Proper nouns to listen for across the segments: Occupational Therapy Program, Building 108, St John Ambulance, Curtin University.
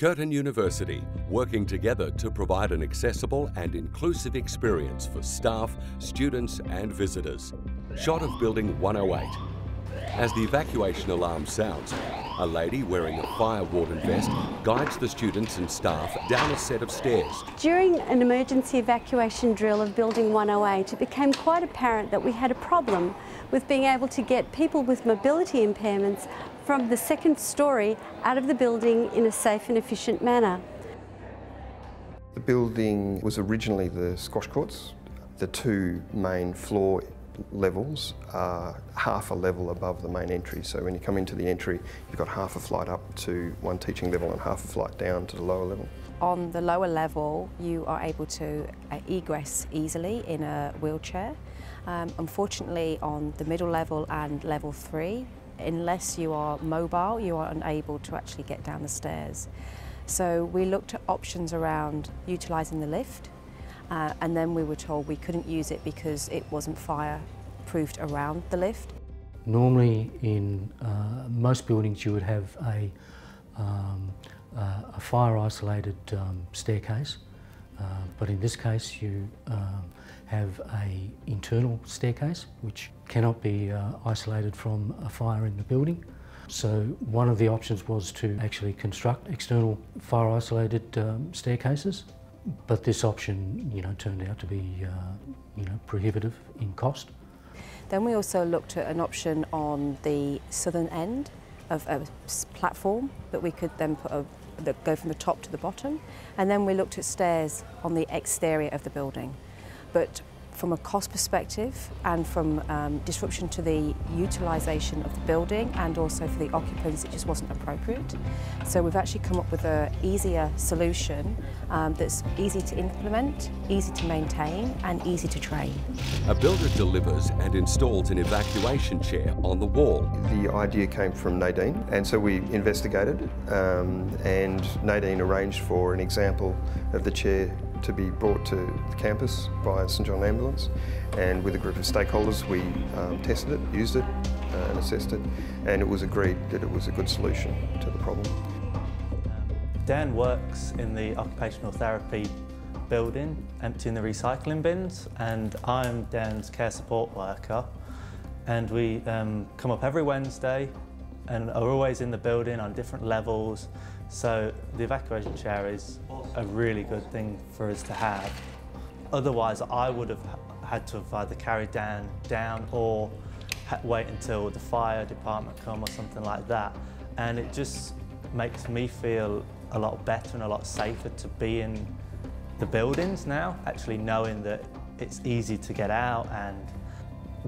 Curtin University, working together to provide an accessible and inclusive experience for staff, students and visitors. Shot of Building 108. As the evacuation alarm sounds, a lady wearing a fire warden vest guides the students and staff down a set of stairs. During an emergency evacuation drill of Building 108, it became quite apparent that we had a problem with being able to get people with mobility impairments from the second storey out of the building in a safe and efficient manner. The building was originally the squash courts. The two main floor levels are half a level above the main entry, so when you come into the entry you've got half a flight up to one teaching level and half a flight down to the lower level. On the lower level you are able to egress easily in a wheelchair. Unfortunately on the middle level and level 3, unless you are mobile, you are unable to actually get down the stairs. So we looked at options around utilising the lift. And then we were told we couldn't use it because it wasn't fireproofed around the lift. Normally in most buildings you would have a fire isolated staircase, but in this case you have an internal staircase which cannot be isolated from a fire in the building. So one of the options was to actually construct external fire isolated staircases. But this option, turned out to be, prohibitive in cost. Then we also looked at an option on the southern end of a platform that we could then put go from the top to the bottom, and then we looked at stairs on the exterior of the building. But from a cost perspective and from disruption to the utilisation of the building and also for the occupants, it just wasn't appropriate. So we've actually come up with an easier solution that's easy to implement, easy to maintain and easy to train. A builder delivers and installs an evacuation chair on the wall. The idea came from Nadine, and so we investigated and Nadine arranged for an example of the chair to be brought to the campus by St John Ambulance, and with a group of stakeholders we tested it, used it and assessed it, and it was agreed that it was a good solution to the problem. Dan works in the occupational therapy building emptying the recycling bins, and I'm Dan's care support worker, and we come up every Wednesday and are always in the building on different levels. So the evacuation chair is a really good thing for us to have. Otherwise, I would have had to have either carried Dan down or wait until the fire department come or something like that. And it just makes me feel a lot better and a lot safer to be in the buildings now, actually knowing that it's easy to get out and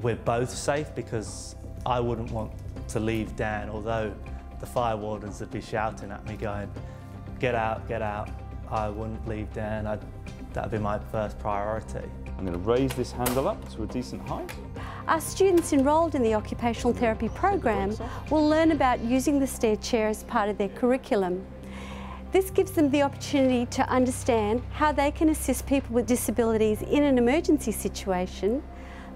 we're both safe, because I wouldn't want to leave Dan, although the fire wardens would be shouting at me going, "Get out, get out." I wouldn't leave Dan, that'd be my first priority. I'm going to raise this handle up to a decent height. Our students enrolled in the Occupational Therapy Program will learn about using the stair chair as part of their curriculum. This gives them the opportunity to understand how they can assist people with disabilities in an emergency situation,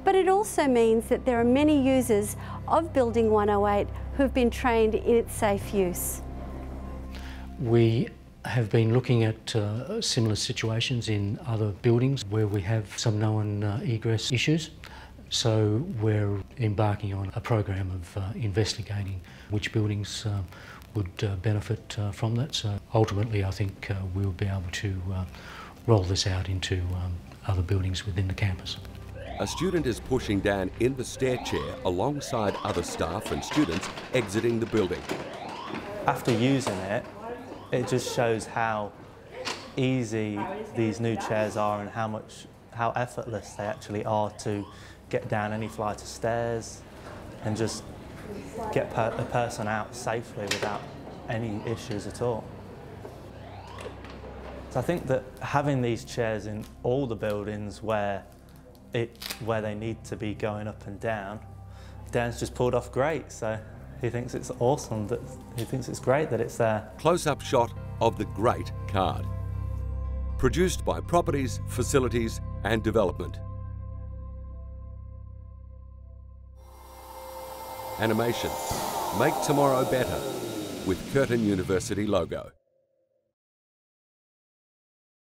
but it also means that there are many users of Building 108 who've been trained in its safe use. We have been looking at similar situations in other buildings where we have some known egress issues. So we're embarking on a program of investigating which buildings would benefit from that. So ultimately I think we'll be able to roll this out into other buildings within the campus. A student is pushing Dan in the stair chair alongside other staff and students exiting the building. After using it, it just shows how easy these new chairs are and how effortless they actually are to get down any flight of stairs and just get a person out safely without any issues at all. So I think that having these chairs in all the buildings where they need to be going up and down. Dan's just pulled off great, so he thinks it's awesome, he thinks it's great that it's there. Close-up shot of the Great Card. Produced by Properties, Facilities and Development. Animation. Make tomorrow better with Curtin University logo.